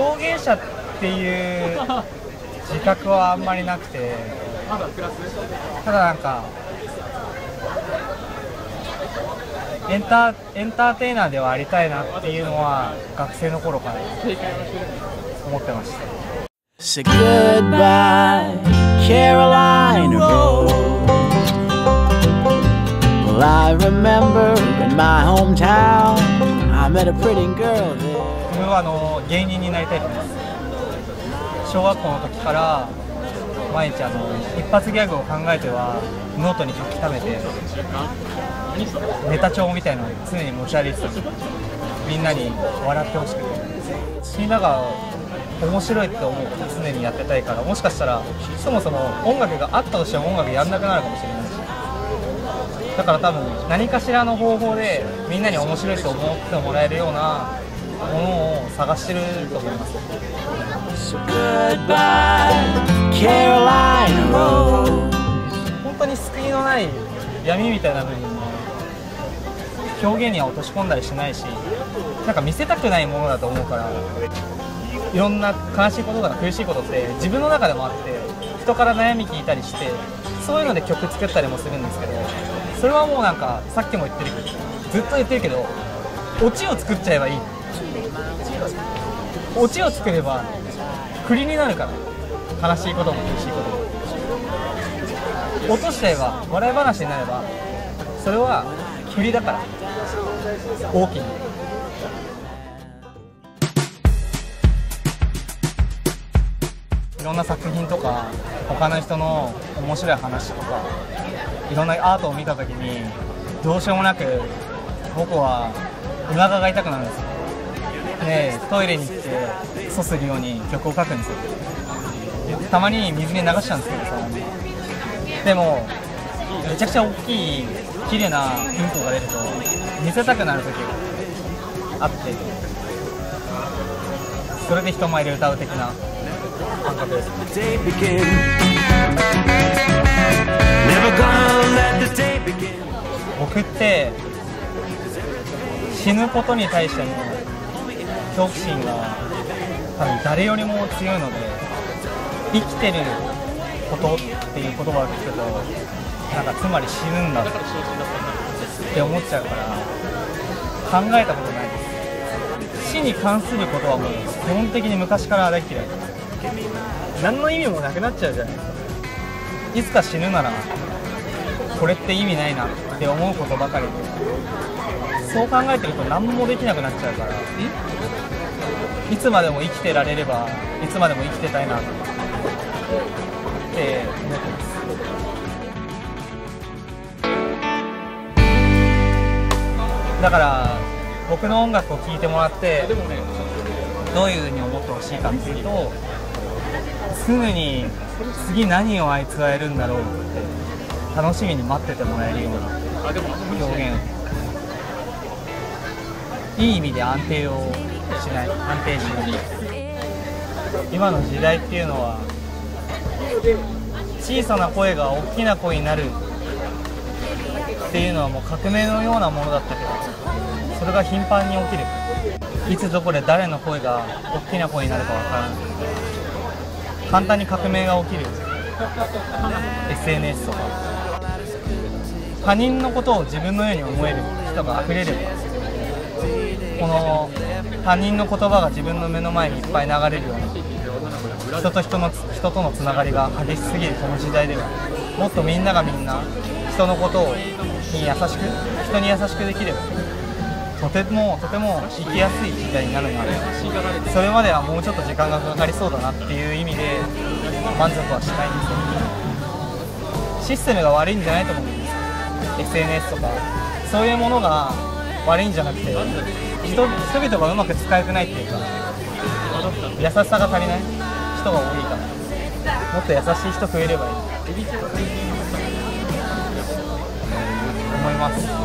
陶芸者っていう自覚はあんまりなくて、ただなんかエンターテイナーではありたいなっていうのは学生の頃から思ってました。 Say goodbye, Carolina Road. Well, I remember in my hometown, I met a pretty girl there. 僕は芸人になりたいと思います。小学校の時から毎日一発ギャグを考えてはノートに書き溜めて、ネタ帳みたいなのを常に持ち歩いてたんです。みんなに笑ってほしくて、みんなが面白いって思うことを常にやってたいから、もしかしたらそもそも音楽があったとしても音楽やんなくなるかもしれないし、だから多分何かしらの方法でみんなに面白いと思ってもらえるようなものを探してると思います。本当に救いのない闇みたいな部分も表現には落とし込んだりしないし、なんか見せたくないものだと思うから、いろんな悲しいこととか苦しいことって自分の中でもあって、人から悩み聞いたりして、そういうので曲作ったりもするんですけど、それはもうなんかさっきも言ってるけど、ずっと言ってるけど、オチを作っちゃえばいい。オチを作ればクリになるから、悲しいことも苦しいことも落としちゃえば、笑い話になればそれはクリだから、大きに。いろんな作品とか他の人の面白い話とか、いろんなアートを見た時にどうしようもなく僕はお腹が痛くなるんですよ。でトイレに行ってそするように曲を書くんですよ。たまに水に流しちゃうんですけどさ、でもめちゃくちゃ大きい綺麗なうんこが出ると見せたくなる時があって、それで人前で歌う的な。僕って死ぬことに対しての恐怖心が多分誰よりも強いので、生きてることっていう言葉を聞くと、なんかつまり死ぬんだって思っちゃうから、考えたことないです。死に関することはもう基本的に昔から大嫌いです。何の意味もなくなっちゃうじゃないですか。いつか死ぬならこれって意味ないなって思うことばかりで、そう考えてると何もできなくなっちゃうから、いつまでも生きてられればいつまでも生きてたいなって思ってます。だから僕の音楽を聴いてもらってどういうふうに思ってほしいかっていうと、すぐに次何をあいつはやるんだろうって楽しみに待っててもらえるような表現、いい意味で安定しない。今の時代っていうのは小さな声が大きな声になるっていうのはもう革命のようなものだったけど、それが頻繁に起きる。いつどこで誰の声が大きな声になるかわからない。簡単に革命が起きる。 SNS とか他人のことを自分のように思える人があふれれば、この他人の言葉が自分の目の前にいっぱい流れるような、人とのつながりが激しすぎるこの時代では、もっとみんながみんな人のことに人に優しくできれば、とても生きやすい時代になるので、それまではもうちょっと時間がかかりそうだなっていう意味で満足はしたいんですよ。システムが悪いんじゃないと思うんです。 SNS とかそういうものが悪いんじゃなくて、人々がうまく使えてないっていうか、優しさが足りない人が多いから、もっと優しい人増えればいいと思います。